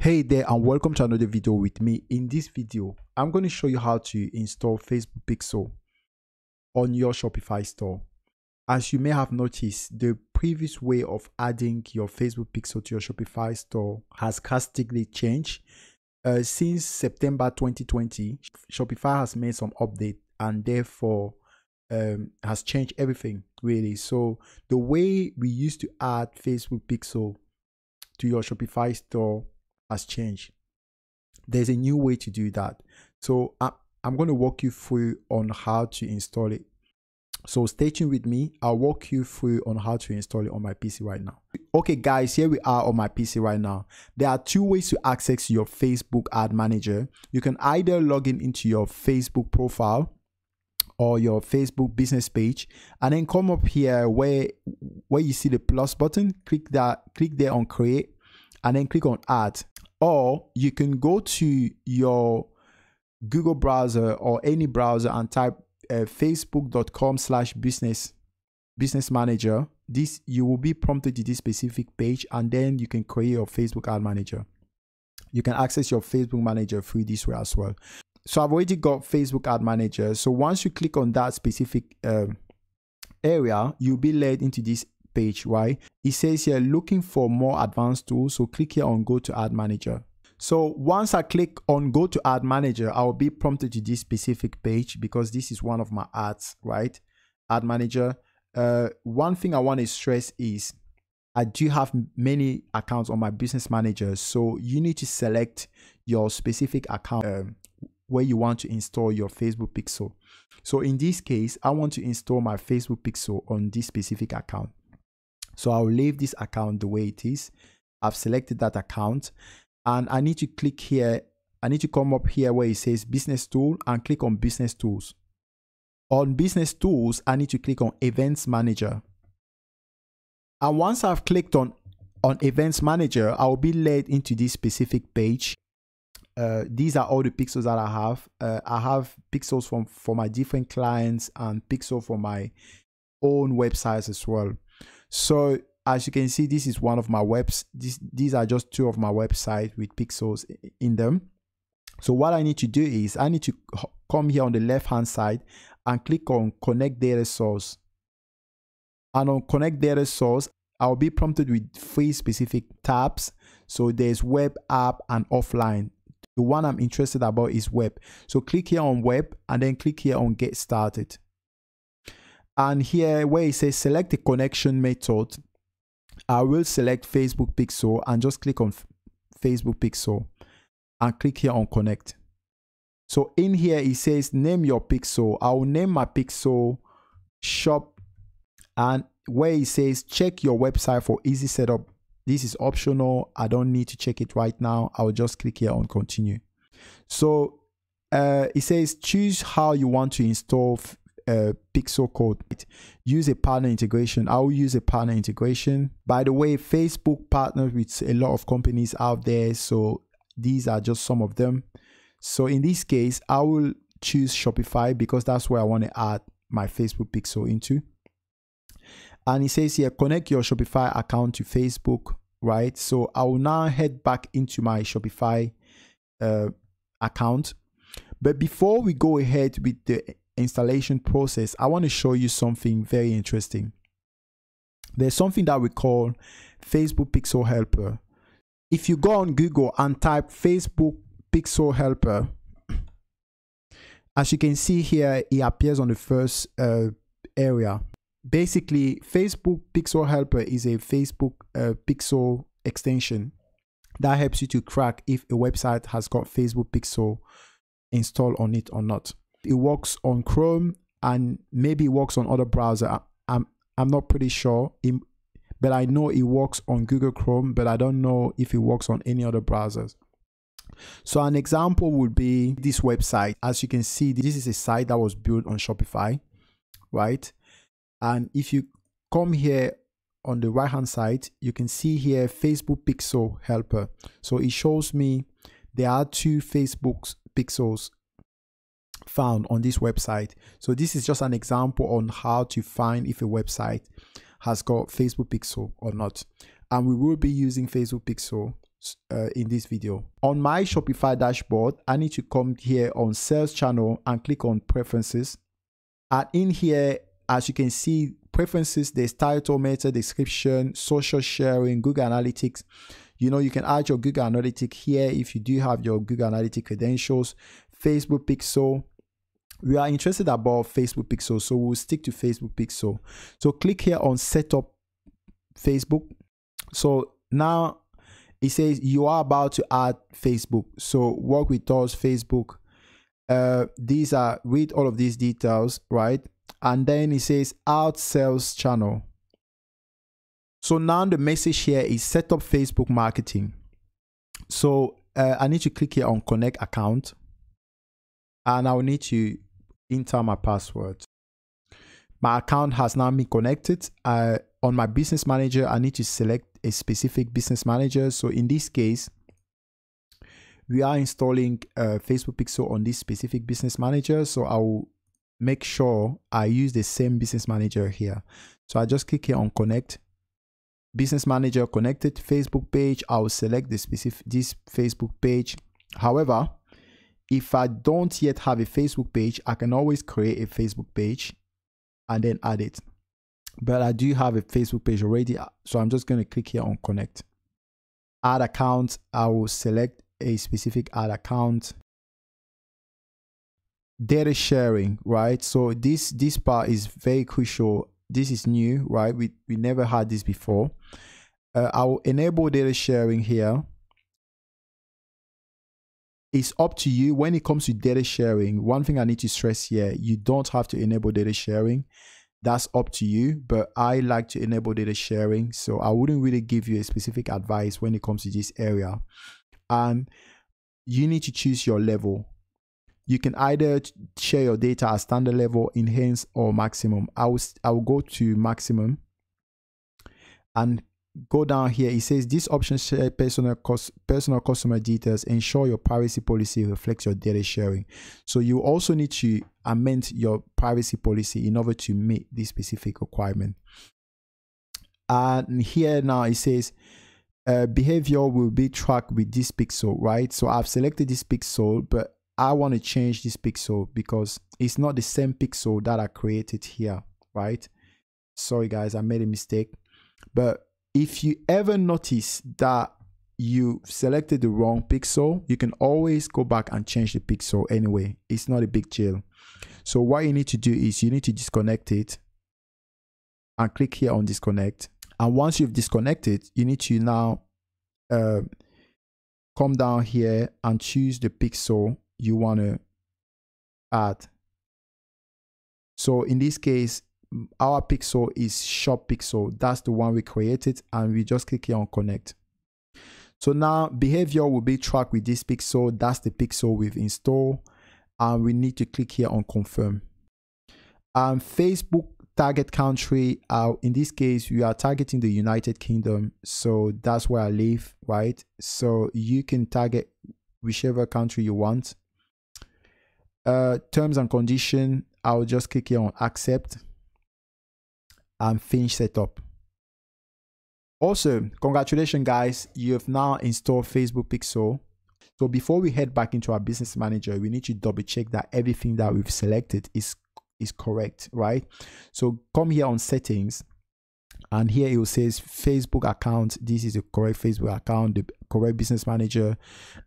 Hey there and welcome to another video with me. In this video, I'm going to show you how to install Facebook Pixel on your Shopify store. As you may have noticed, the previous way of adding your Facebook Pixel to your Shopify store has drastically changed. Since September 2020, Shopify has made some updates and therefore has changed everything really. So the way we used to add Facebook Pixel to your Shopify store has changed. There's a new way to do that. So I'm going to walk you through on how to install it. So stay tuned with me. I'll walk you through on how to install it on my PC right now. Okay guys, here we are on my PC right now. There are two ways to access your Facebook ad manager. You can either log in into your Facebook profile or your Facebook business page, and then come up here where you see the plus button, click there on create, and then click on add. Or you can go to your Google browser or any browser and type facebook.com/business manager. This, you will be prompted to this specific page, and then you can create your Facebook ad manager. You can access your Facebook manager through this way as well. So I've already got Facebook ad manager. So once you click on that specific area, you'll be led into this page, right? It says here looking for more advanced tools. So click here on go to ad manager. So once I click on go to ad manager, I'll be prompted to this specific page because this is one of my ads, right? Ad manager. One thing I want to stress is I do have many accounts on my business manager. So you need to select your specific account where you want to install your Facebook Pixel. So in this case, I want to install my Facebook Pixel on this specific account. So I'll leave this account the way it is. I've selected that account. And I need to click here. I need to come up here where it says business tool and click on business tools. On business tools, I need to click on events manager. And once I've clicked on events manager, I'll be led into this specific page. These are all the pixels that I have. I have pixels for my different clients and pixel for my own websites as well. So as you can see, this is one of my webs. These are just two of my websites with pixels in them. So what I need to do is I need to come here on the left-hand side and click on Connect Data Source. And on Connect Data Source, I'll be prompted with three specific tabs. So there's web, app, and offline. The one I'm interested about is web. So click here on web and then click here on Get Started. And here where it says select the connection method, I will select Facebook Pixel and just click on Facebook Pixel and click here on connect. So in here, it says name your pixel. I will name my pixel shop, and where it says check your website for easy setup. This is optional. I don't need to check it right now. I will just click here on continue. So it says choose how you want to install pixel code. Use a partner integration. I will use a partner integration. By the way, Facebook partners with a lot of companies out there, so these are just some of them. So in this case, I will choose Shopify because that's where I want to add my Facebook Pixel into. And it says here connect your Shopify account to Facebook, right? So I will now head back into my Shopify account. But before we go ahead with the installation process, I want to show you something very interesting. There's something that we call Facebook Pixel Helper. If you go on Google and type Facebook Pixel Helper, as you can see here, it appears on the first area. Basically, Facebook Pixel Helper is a Facebook Pixel extension that helps you to track if a website has got Facebook Pixel installed on it or not. It works on Chrome and maybe it works on other browsers. I'm not pretty sure, but I know it works on Google Chrome, but I don't know if it works on any other browsers. So an example would be this website. As you can see, this is a site that was built on Shopify, right? And if you come here on the right-hand side, you can see here Facebook Pixel Helper. So it shows me there are two Facebook pixels found on this website. So this is just an example on how to find if a website has got Facebook Pixel or not. And we will be using Facebook Pixel in this video. On my Shopify dashboard, I need to come here on sales channel and click on preferences. And in here, as you can see, preferences, there's title, meta, description, social sharing, Google Analytics. You know, you can add your Google Analytics here if you do have your Google Analytics credentials, Facebook Pixel. We are interested about Facebook Pixel, so we'll stick to Facebook Pixel. So click here on Setup Facebook. So now it says you are about to add Facebook. So work with us, Facebook. These are, read all of these details, right? And then it says add sales channel. So now the message here is set up Facebook marketing. So I need to click here on connect account. And I will need to enter my password. My account has now been connected. On my business manager, I need to select a specific business manager. So in this case, we are installing Facebook Pixel on this specific business manager. So I will make sure I use the same business manager here. So I just click here on connect. Business manager connected, Facebook page. I will select the this Facebook page. However, if I don't yet have a Facebook page, I can always create a Facebook page and then add it. But I do have a Facebook page already, so I'm just going to click here on connect. Add account, I will select a specific ad account. Data sharing, right? So this part is very crucial. This is new, right? We never had this before. I will enable data sharing here. It's up to you when it comes to data sharing. One thing I need to stress here, you don't have to enable data sharing. That's up to you, but I like to enable data sharing. So I wouldn't really give you a specific advice when it comes to this area. And you need to choose your level. You can either share your data at standard level, enhanced, or maximum. I will go to maximum and go down here. It says this option share personal customer details. Ensure your privacy policy reflects your data sharing. So you also need to amend your privacy policy in order to meet this specific requirement. And here now it says behavior will be tracked with this pixel, right? So I've selected this pixel, but I want to change this pixel because it's not the same pixel that I created here, right? Sorry guys, I made a mistake. But if you ever notice that you selected the wrong pixel, you can always go back and change the pixel anyway. It's not a big deal. So what you need to do is you need to disconnect it and click here on disconnect. And once you've disconnected, you need to now come down here and choose the pixel you want to add. So in this case, our pixel is Shop Pixel. That's the one we created, and we just click here on connect. So now behavior will be tracked with this pixel. That's the pixel we've installed, and we need to click here on confirm. And Facebook target country, in this case we are targeting the United Kingdom, so that's where I live, right? So you can target whichever country you want. Terms and condition, I'll just click here on accept and finish setup. Also, congratulations guys, you have now installed Facebook Pixel. So before we head back into our business manager, we need to double check that everything that we've selected is correct, right? So come here on settings, and here it will say Facebook account. This is the correct Facebook account, the correct business manager,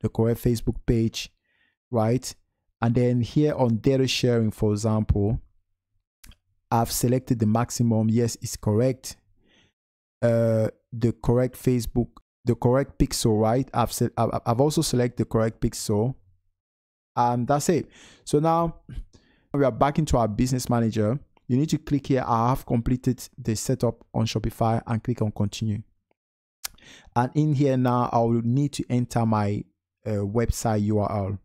the correct Facebook page, right? And then here on data sharing, for example, I've selected the maximum. Yes, it's correct. The correct Facebook, the correct pixel, right? I've also selected the correct pixel, and that's it. So now we are back into our business manager. You need to click here. I have completed the setup on Shopify, and click on continue. And in here now, I will need to enter my website URL.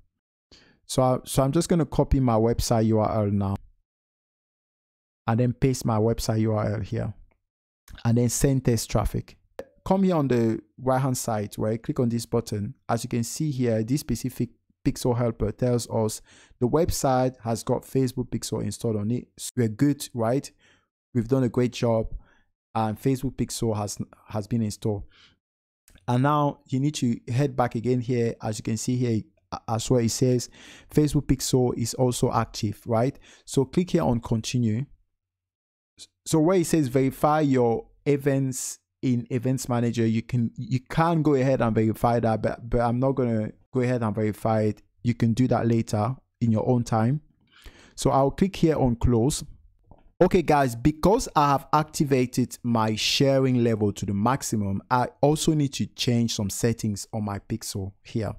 So I'm just going to copy my website URL now, and then paste my website URL here, and then send test traffic. Come here on the right hand side, right? Click on this button. As you can see here, this specific Pixel Helper tells us the website has got Facebook Pixel installed on it. So we're good, right? We've done a great job, and Facebook Pixel has been installed. And now you need to head back again here. As you can see here as well, it says Facebook Pixel is also active, right? So click here on continue. So where it says verify your events in Events Manager, you can go ahead and verify that, but I'm not gonna go ahead and verify it. You can do that later in your own time. So I'll click here on close. Okay guys, because I have activated my sharing level to the maximum, I also need to change some settings on my pixel here.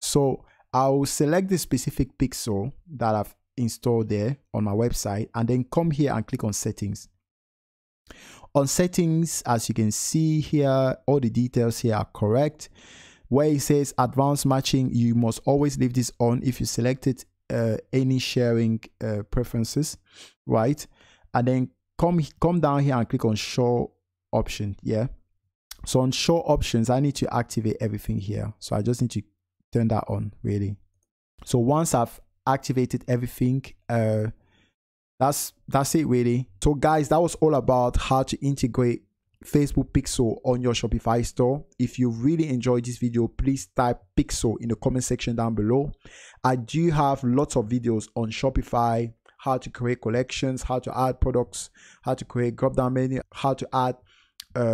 So I'll select the specific pixel that I've installed there on my website, and then come here and click on settings. On settings, as you can see here, all the details here are correct. Where it says advanced matching, you must always leave this on if you selected any sharing preferences, right? And then come down here and click on show option. Yeah, so on show options, I need to activate everything here, so I just need to turn that on really. So once I've activated everything, that's it really. So guys, that was all about how to integrate Facebook Pixel on your Shopify store. If you really enjoyed this video, please type Pixel in the comment section down below. I do have lots of videos on Shopify, how to create collections, how to add products, how to create drop-down menu, how to add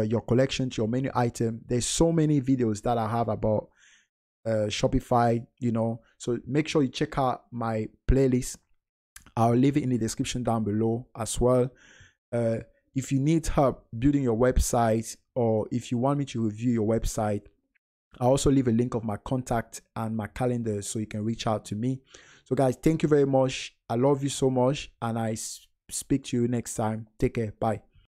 your collection to your menu item. There's so many videos that I have about Shopify, you know, so make sure you check out my playlist. I'll leave it in the description down below as well. If you need help building your website, or if you want me to review your website, I also leave a link of my contact and my calendar so you can reach out to me. So guys, thank you very much. I love you so much, and I speak to you next time. Take care. Bye.